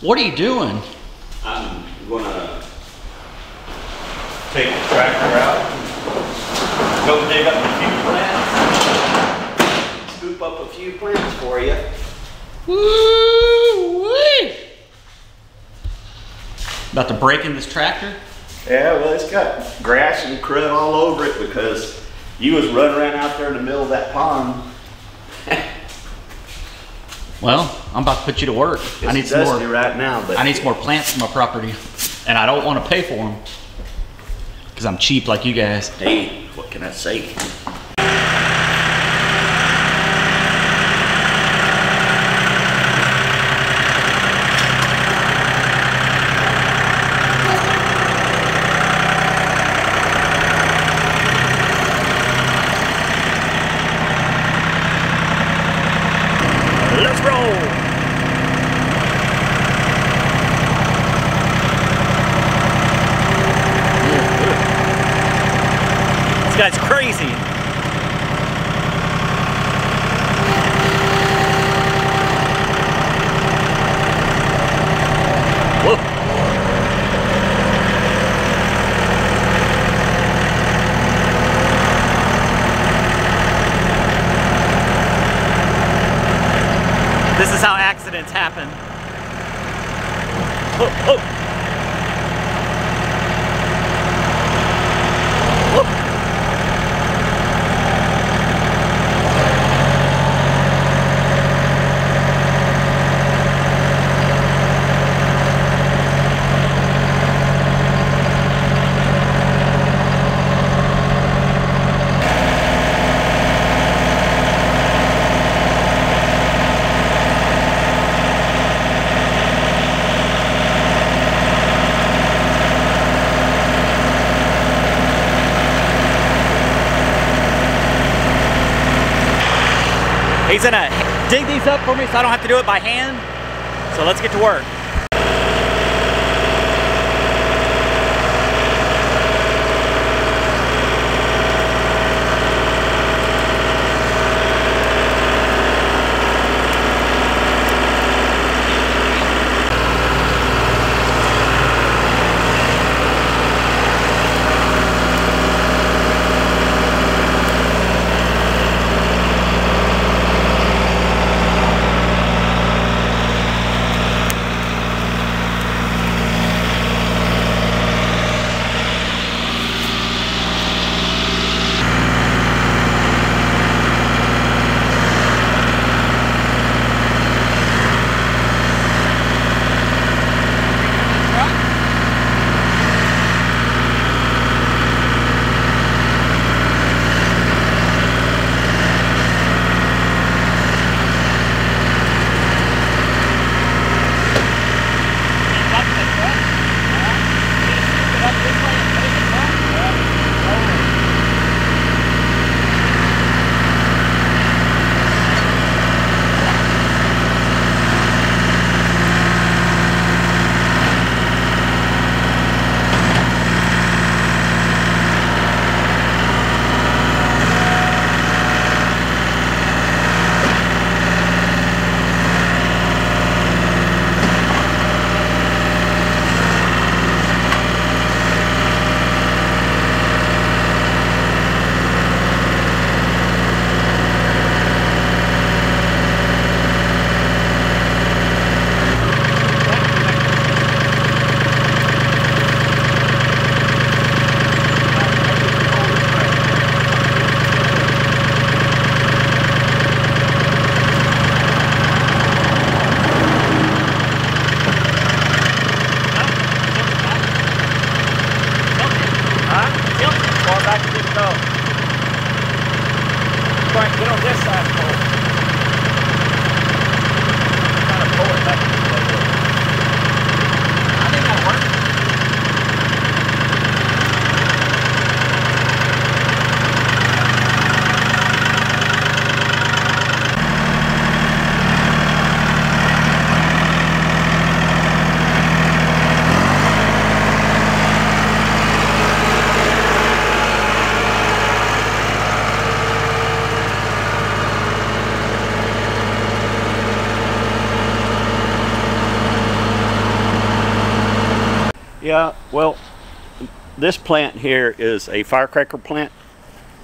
What are you doing? I'm gonna take the tractor out, go dig up a few plants, scoop up a few plants for you. Woo-wee! About to break in this tractor? Yeah, well, it's got grass and crud all over it because you was running around out there in the middle of that pond. Well, I'm about to put you to work. It's I need some more right now, but I need some more plants for my property, and I don't want to pay for them because I'm cheap like you guys. Hey, what can I say? He's gonna dig these up for me so I don't have to do it by hand. So let's get to work. Yeah, well, this plant here is a firecracker plant,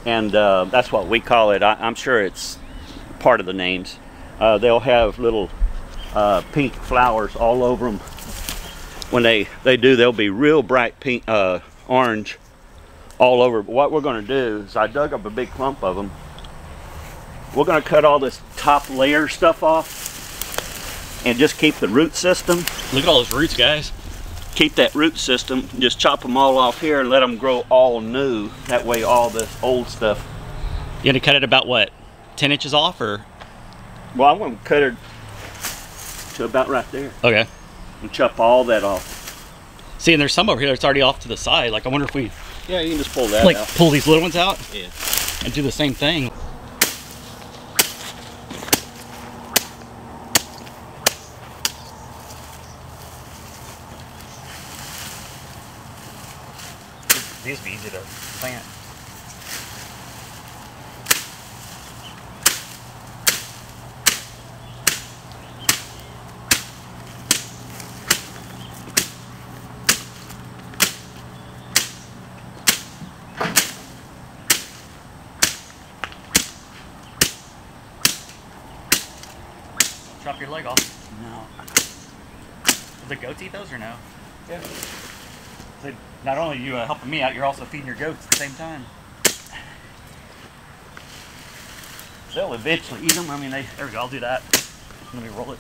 and that's what we call it. I'm sure it's part of the names. They'll have little pink flowers all over them. When they do, they'll be real bright pink, orange all over. But what we're going to do is I dug up a big clump of them. We're going to cut all this top layer stuff off and just keep the root system. Look at all those roots, guys. Keep that root system, just chop them all off here and let them grow all new. That way all this old stuff. You're going to cut it about what, 10 inches off or? Well, I'm going to cut it to about right there. Okay. And chop all that off. See, and there's some over here that's already off to the side. Like, I wonder if we... Yeah, you can just pull that out. Pull these little ones out? Yeah. And do the same thing. These would be easy to plant. Chop your leg off. No. Does the goat eat those or no? Yeah. So not only are you helping me out, you're also feeding your goats at the same time. They'll eventually eat them. I mean, there we go. I'll do that. Let me roll it.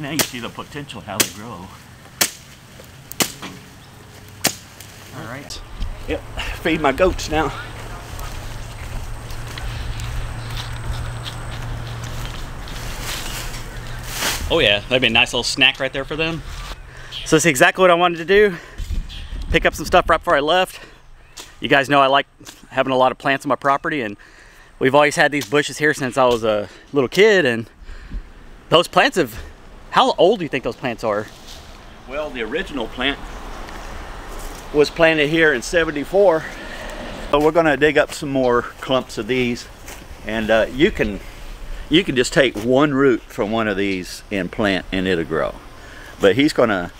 Now you see the potential how they grow. All right. Yep, feed my goats now. Oh yeah, that'd be a nice little snack right there for them. So that's exactly what I wanted to do. Pick up some stuff right before I left. You guys know I like having a lot of plants on my property, and we've always had these bushes here since I was a little kid, and those plants have, how old do you think those plants are? Well, the original plant was planted here in '74. So we're gonna dig up some more clumps of these, and you can just take one root from one of these and plant and it'll grow. But he's gonna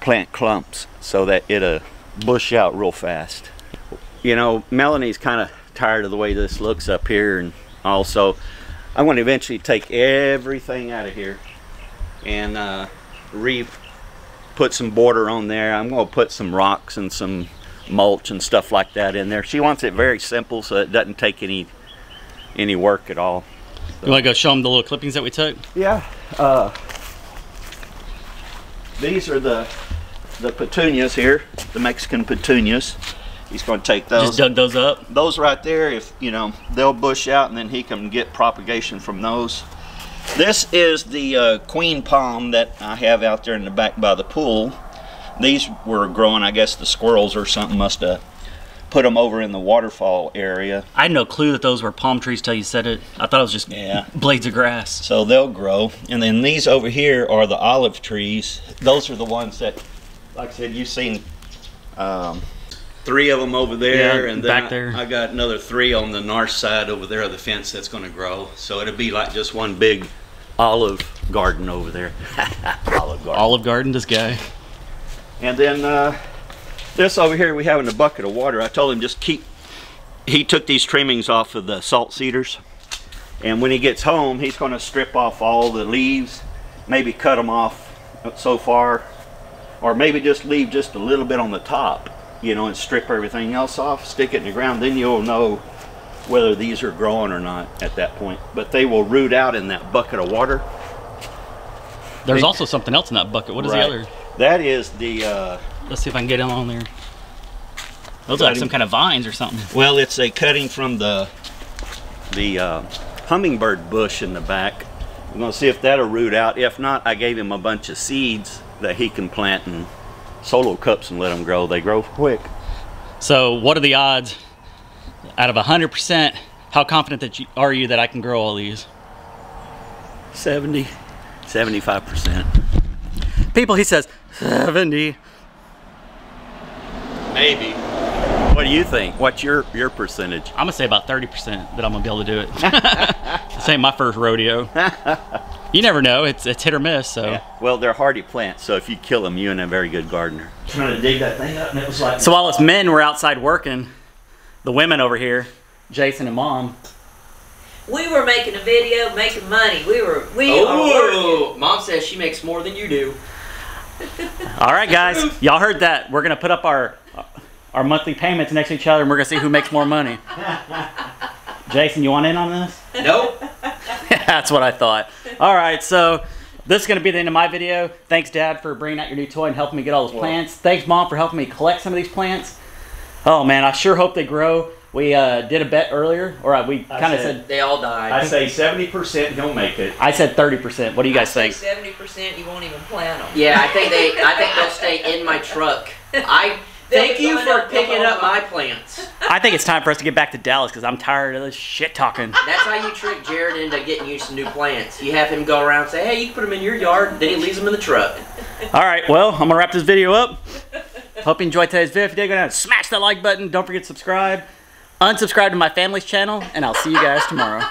plant clumps so that it'll bush out real fast. You know, Melanie's kinda tired of the way this looks up here, and also I'm gonna eventually take everything out of here and put some border on there. I'm going to put some rocks and some mulch and stuff like that in there. She wants it very simple so it doesn't take any work at all. So. You want to go show them the little clippings that we took? Yeah. These are the petunias here, the Mexican petunias. He's going to take those. Just dug those up? Those right there, if you know, they'll bush out and then he can get propagation from those. This is the queen palm that I have out there in the back by the pool. These were growing, I guess the squirrels or something must have put them over in the waterfall area. I had no clue that those were palm trees till you said it. I thought it was just blades of grass. So they'll grow. And then these over here are the olive trees. Those are the ones that, like I said, you've seen 3 of them over there, yeah, and then back there. I got another 3 on the north side over there of the fence that's going to grow. So it'll be like just one big olive garden over there. Olive garden. Olive garden, this guy. And then this over here we have in a bucket of water. I told him just keep, he took these trimmings off of the salt cedars. And when he gets home, he's going to strip off all the leaves, maybe cut them off so far, or maybe just leave just a little bit on the top, you know, and strip everything else off, stick it in the ground, then you'll know whether these are growing or not at that point. But they will root out in that bucket of water. There's also something else in that bucket. What is the other? That is the... let's see if I can get them on there. Those are like some kind of vines or something. Well, it's a cutting from the hummingbird bush in the back. I'm gonna see if that'll root out. If not, I gave him a bunch of seeds that he can plant and solo cups and let them grow. They grow quick. So what are the odds out of 100%? How confident are you that I can grow all these? 75%. People, he says 70. Maybe. What do you think? What's your percentage? I'm gonna say about 30% that I'm gonna be able to do it. This ain't my first rodeo. You never know, it's hit or miss, so. Yeah. Well, they're hardy plants, so if you kill them, you ain't a very good gardener. Trying to dig that thing up, and it was like... So while us men were outside working, the women over here, Jason and Mom. We were making a video, making money. We are working. Mom says she makes more than you do. All right, guys, y'all heard that. We're gonna put up our monthly payments next to each other, and we're gonna see who makes more money. Jason, you want in on this? Nope. That's what I thought. All right, so this is going to be the end of my video. Thanks, Dad, for bringing out your new toy and helping me get all those plants. Thanks, Mom, for helping me collect some of these plants. Oh, man, I sure hope they grow. We did a bet earlier, or we kind of said... They all died. I say 70% don't make it. I said 30%. What do you guys think? 70% you won't even plant them. Yeah, I think they'll stay in my truck. Thank you for picking up my plants. I think it's time for us to get back to Dallas because I'm tired of this shit talking. That's how you trick Jared into getting you some new plants. You have him go around and say, hey, you can put them in your yard, then he leaves them in the truck. All right, well, I'm going to wrap this video up. Hope you enjoyed today's video. If you did, go down and smash that like button. Don't forget to subscribe. Unsubscribe to my family's channel, and I'll see you guys tomorrow.